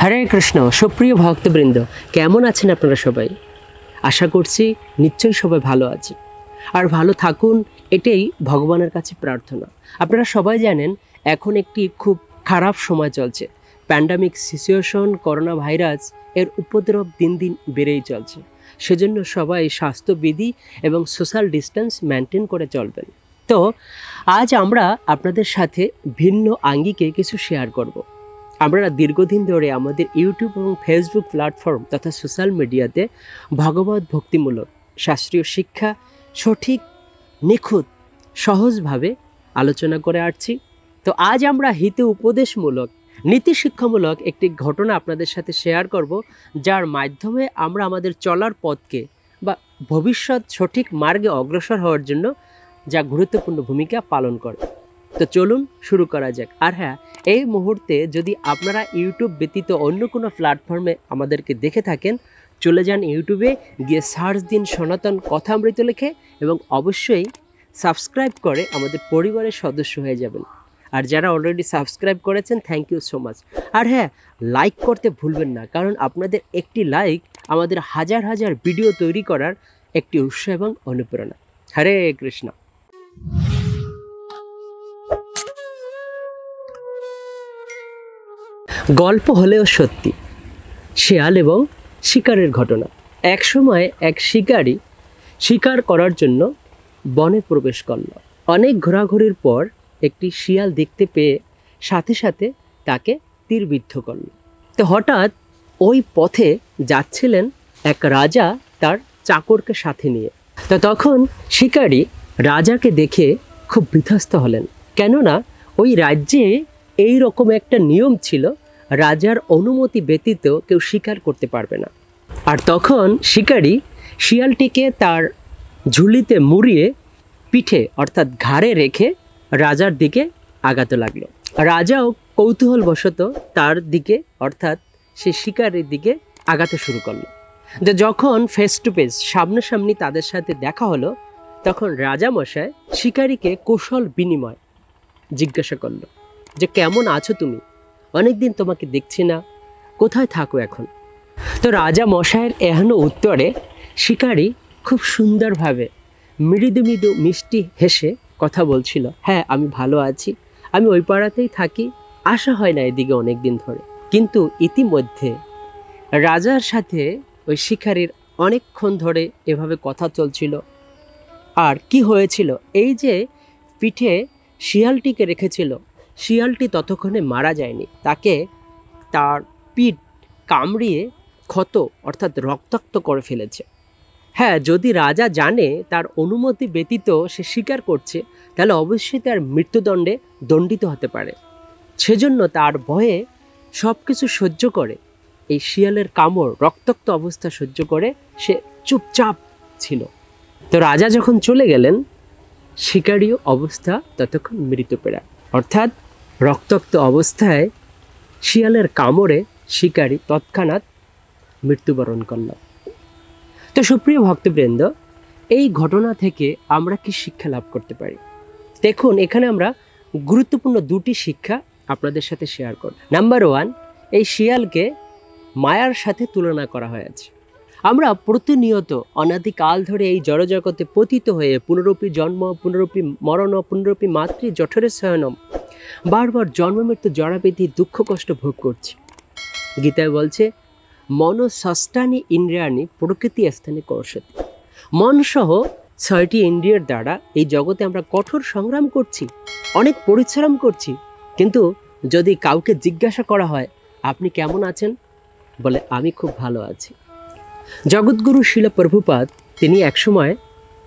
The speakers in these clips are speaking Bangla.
হরে কৃষ্ণ সুপ্রিয় ভক্তবৃন্দ, কেমন আছেন আপনারা সবাই? আশা করছি নিশ্চয়ই সবাই ভালো আছে আর ভালো থাকুন, এটাই ভগবানের কাছে প্রার্থনা। আপনারা সবাই জানেন এখন একটি খুব খারাপ সময় চলছে, প্যান্ডামিক সিচুয়েশন, করোনা ভাইরাস এর উপদ্রব দিন দিন বেড়েই চলছে। সেজন্য সবাই স্বাস্থ্যবিধি এবং সোশ্যাল ডিস্টেন্স মেনটেন করে চলবেন। তো আজ আমরা আপনাদের সাথে ভিন্ন আঙ্গিকে কিছু শেয়ার করব। আমরা দীর্ঘদিন ধরে আমাদের ইউটিউব এবং ফেসবুক প্ল্যাটফর্ম তথা সোশ্যাল মিডিয়াতে ভগবত ভক্তিমূলক শাস্ত্রীয় শিক্ষা সঠিক নিখুঁত সহজভাবে আলোচনা করে আসছি। তো আজ আমরা হিতে উপদেশমূলক নীতি শিক্ষামূলক একটি ঘটনা আপনাদের সাথে শেয়ার করব, যার মাধ্যমে আমরা আমাদের চলার পথকে বা ভবিষ্যৎ সঠিক মার্গে অগ্রসর হওয়ার জন্য যা গুরুত্বপূর্ণ ভূমিকা পালন করে। তো চলুন শুরু করা যাক। আর হ্যাঁ, এই মুহূর্তে যদি আপনারা ইউটিউব ব্যতীত অন্য কোনো প্ল্যাটফর্মে আমাদেরকে দেখে থাকেন, চলে যান ইউটিউবে, গিয়ে সার্চ দিন সনাতন কথামৃত লিখে এবং অবশ্যই সাবস্ক্রাইব করে আমাদের পরিবারের সদস্য হয়ে যাবেন। আর যারা অলরেডি সাবস্ক্রাইব করেছেন, থ্যাংক ইউ সো মাচ। আর হ্যাঁ, লাইক করতে ভুলবেন না, কারণ আপনাদের একটি লাইক আমাদের হাজার হাজার ভিডিও তৈরি করার একটি উৎস এবং অনুপ্রেরণা। হরে কৃষ্ণ। গল্প হলেও সত্যি, শিয়াল এবং শিকারের ঘটনা। এক সময় এক শিকারী শিকার করার জন্য বনে প্রবেশ করল। অনেক ঘোরাঘুরির পর একটি শিয়াল দেখতে পেয়ে সাথে সাথে তাকে তীরবিদ্ধ করল। তো হঠাৎ ওই পথে যাচ্ছিলেন এক রাজা তার চাকরকে সাথে নিয়ে। তো তখন শিকারী রাজাকে দেখে খুব বিধ্বস্ত হলেন, কেননা ওই রাজ্যে এই রকম একটা নিয়ম ছিল, রাজার অনুমতি ব্যতীত কেউ শিকার করতে পারবে না। আর তখন শিকারী শিয়ালটিকে তার ঝুলিতে মুড়িয়ে পিঠে অর্থাৎ ঘাড়ে রেখে রাজার দিকে আগাতে লাগলো। রাজাও কৌতূহলবশত তার দিকে অর্থাৎ সে শিকারের দিকে আগাতে শুরু করলো। যখন ফেস টু ফেস সামনাসামনি তাদের সাথে দেখা হলো, তখন রাজামশাই শিকারীকে কৌশল বিনিময় জিজ্ঞাসা করলো যে, কেমন আছো তুমি? অনেকদিন তোমাকে দেখছি না, কোথায় থাকো এখন? তো রাজা মশায়ের এহেন উত্তরে শিকারী খুব সুন্দরভাবে মৃদু মৃদু মিষ্টি হেসে কথা বলছিল, হ্যাঁ আমি ভালো আছি, আমি ওই পাড়াতেই থাকি, আসা হয় না এদিকে অনেক দিন ধরে। কিন্তু ইতিমধ্যে রাজার সাথে ওই শিকারীর অনেকক্ষণ ধরে এভাবে কথা চলছিল। আর কি হয়েছিল, এই যে পিঠে শিয়ালটিকে রেখেছিল, শিয়ালটি ততক্ষণে মারা যায়নি, তাকে তার পিঠ কামড়িয়ে ক্ষত অর্থাৎ রক্তাক্ত করে ফেলেছে। হ্যাঁ, যদি রাজা জানে তার অনুমতি ব্যতীত সে শিকার করছে, তাহলে অবশ্যই তার মৃত্যুদণ্ডে দণ্ডিত হতে পারে। সেজন্য তার ভয়ে সব কিছু সহ্য করে, এই শিয়ালের কামড় রক্তাক্ত অবস্থা সহ্য করে সে চুপচাপ ছিল। তো রাজা যখন চলে গেলেন, শিকারীও অবস্থা ততক্ষণ মৃতপ্রায়, অর্থাৎ রক্তাক্ত অবস্থায় শিয়ালের কামড়ে শিকারী তৎক্ষণাৎ মৃত্যুবরণ করল। তো সুপ্রিয় ভক্তবৃন্দ, এই ঘটনা থেকে আমরা কি শিক্ষা লাভ করতে পারি? দেখুন, এখানে আমরা গুরুত্বপূর্ণ দুটি শিক্ষা আপনাদের সাথে শেয়ার করব। নাম্বার 1, এই শিয়ালকে মায়ার সাথে তুলনা করা হয়েছে। আমরা প্রতিনিয়ত অনাদিকাল ধরে এই জড়জগতে পতিত হয়ে পুনরূপী জন্ম, পুনরূপী মরণ, পুনরূপী মাতৃ জঠরে শয়নম, বারবার জন্মমৃত্যু জরাবেধি দুঃখ কষ্ট ভোগ করছি। গীতায় বলছে, মন ষষ্ঠানি ইন্দ্রিয়ানি প্রকৃতি স্থানে কর্ষতি। মন সহ 6টি ইন্দ্রিয়ের দ্বারা এই জগতে আমরা কঠোর সংগ্রাম করছি, অনেক পরিশ্রম করছি, কিন্তু যদি কাউকে জিজ্ঞাসা করা হয় আপনি কেমন আছেন, বলে আমি খুব ভালো আছি। জগৎগুরু শিল প্রভুপাদ তিনি একসময়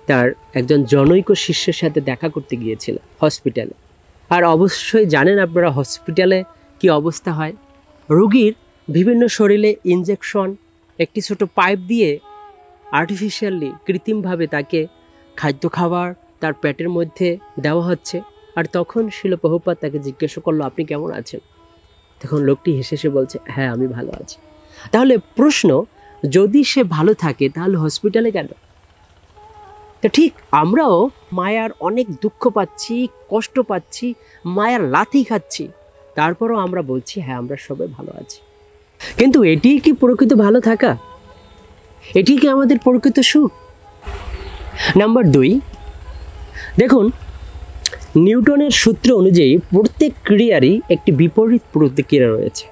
তার একজন জনৈক শিষ্যের সাথে দেখা করতে গিয়েছিলেন হসপিটালে। আর অবশ্যই জানেন আপনারা হসপিটালে কি অবস্থা হয়, রোগীর বিভিন্ন শরীরে ইঞ্জেকশন, একটি ছোট পাইপ দিয়ে আর্টিফিশিয়ালি কৃত্রিমভাবে তাকে খাদ্য খাবার তার পেটের মধ্যে দেওয়া হচ্ছে। আর তখন শিল প্রভুপাদ তাকে জিজ্ঞাসা করলো, আপনি কেমন আছেন? তখন লোকটি হেসে হেসে বলছে, হ্যাঁ আমি ভালো আছি। তাহলে প্রশ্ন, যদি সে ভালো থাকে তাহলে হসপিটালে গেল। তো ঠিক আমরাও মায়ার অনেক দুঃখ পাচ্ছি, কষ্ট পাচ্ছি, মায়ার লাথি খাচ্ছি, তারপরও আমরা বলছি হ্যাঁ আমরা সবাই ভালো আছি। किन्तु एटी की प्रकृत भालो थाका एटी की आमादेर प्रकृत सुख। नम्बर दुई देखुन নিউটনের सूत्र অনুযায়ী प्रत्येक ক্রিয়ারই একটি বিপরীত প্রতিক্রিয়া রয়েছে।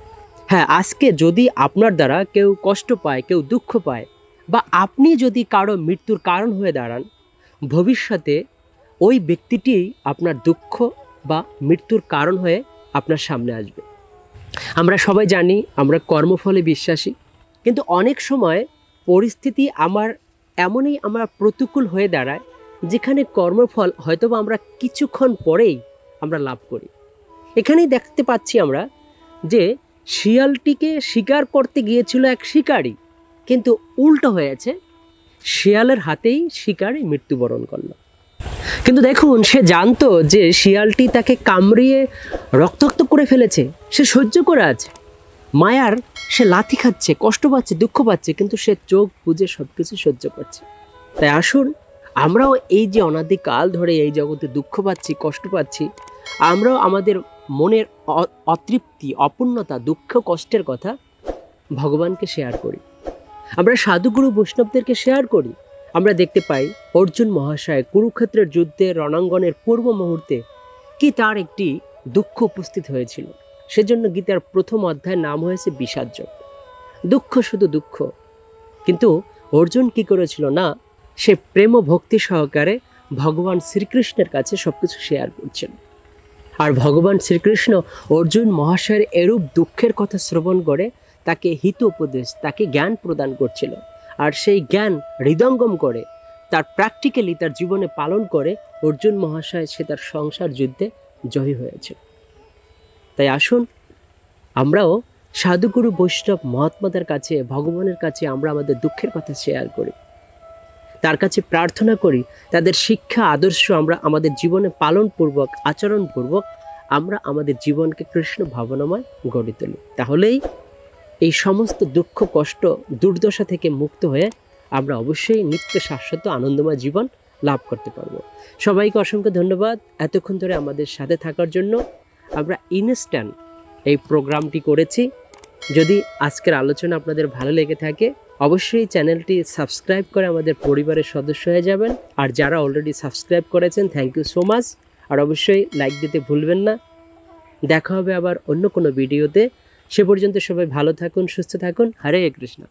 হ্যাঁ, আজকে যদি আপনার দ্বারা কেউ কষ্ট পায়, কেউ দুঃখ পায় বা আপনি যদি কারো মৃত্যুর কারণ হয়ে দাঁড়ান, ভবিষ্যতে ওই ব্যক্তিটি আপনার দুঃখ বা মৃত্যুর কারণ হয়ে আপনার সামনে আসবে। আমরা সবাই জানি আমরা কর্মফলে বিশ্বাসী, কিন্তু অনেক সময় পরিস্থিতি আমার এমনই আমার প্রতিকূল হয়ে দাঁড়ায় যেখানে কর্মফল হয়তোবা আমরা কিছুক্ষণ পরেই আমরা লাভ করি। এখানেই দেখতে পাচ্ছি আমরা যে শিয়ালটিকে শিকার করতে গিয়েছিল এক শিকারী, কিন্তু উল্টো হয়েছে, শিয়ালের হাতেই শিকারী মৃত্যুবরণ করল। কিন্তু দেখুন, সে জানতো যে শিয়ালটি তাকে কামড়িয়ে রক্তাক্ত করে ফেলেছে, সে সহ্য করে আছে, মায়ার সে লাথি খাচ্ছে, কষ্ট পাচ্ছে, দুঃখ পাচ্ছে, কিন্তু সে চোখ বুজে সব কিছু সহ্য করছে। তাই আসুন আমরাও এই যে অনাদিকাল ধরে এই জগতে দুঃখ পাচ্ছি, কষ্ট পাচ্ছি, আমরাও আমাদের মনের অতৃপ্তি, অপূর্ণতা, দুঃখ, কষ্টের কথা ভগবানকে শেয়ার করি, আমরা সাধুগুরু বৈষ্ণবদেরকে শেয়ার করি। আমরা দেখতে পাই অর্জুন মহাশয় কুরুক্ষেত্রের যুদ্ধের রণাঙ্গনের পূর্ব মুহূর্তে কি তার একটি দুঃখ উপস্থিত হয়েছিল। সেজন্য গীতার প্রথম অধ্যায়ের নাম হয়েছে বিষাদযোগ। দুঃখ শুধু দুঃখ, কিন্তু অর্জুন কি করেছিল না, সে প্রেম ভক্তি সহকারে ভগবান শ্রীকৃষ্ণের কাছে সব কিছু শেয়ার করছেন। আর ভগবান শ্রীকৃষ্ণ অর্জুন মহাশয়ের এরূপ দুঃখের কথা শ্রবণ করে তাকে হিত উপদেশ, তাকে জ্ঞান প্রদান করছিল। আর সেই জ্ঞান হৃদয়ঙ্গম করে তার প্র্যাকটিক্যালি তার জীবনে পালন করে অর্জুন মহাশয় সে তার সংসার যুদ্ধে জয়ী হয়েছে। তাই আসুন আমরাও সাধুগুরু বৈষ্ণব মহাত্মাদের কাছে, ভগবানের কাছে আমরা আমাদের দুঃখের কথা শেয়ার করি, তার কাছে প্রার্থনা করি, তাদের শিক্ষা আদর্শ আমরা আমাদের জীবনে পালনপূর্বক, আচরণপূর্বক আমরা আমাদের জীবনকে কৃষ্ণ ভাবনাময় গড়ে তুলি। তাহলেই এই সমস্ত দুঃখ, কষ্ট, দুর্দশা থেকে মুক্ত হয়ে আমরা অবশ্যই নিত্য শাশ্বত আনন্দময় জীবন লাভ করতে পারব। সবাইকে অসংখ্য ধন্যবাদ এতক্ষণ ধরে আমাদের সাথে থাকার জন্য। আমরা ইনস্ট্যান্ট এই প্রোগ্রামটি করেছি। যদি আজকের আলোচনা আপনাদের ভালো লেগে থাকে অবশ্যই চ্যানেলটি সাবস্ক্রাইব করে আমাদের পরিবারের সদস্য হয়ে যাবেন। আর যারা অলরেডি সাবস্ক্রাইব করেছেন থ্যাংক ইউ সো মাচ। আর অবশ্যই লাইক দিতে ভুলবেন না। দেখা হবে আবার অন্য কোনো ভিডিওতে। সে পর্যন্ত সবাই ভালো থাকুন, সুস্থ থাকুন। হরে কৃষ্ণ।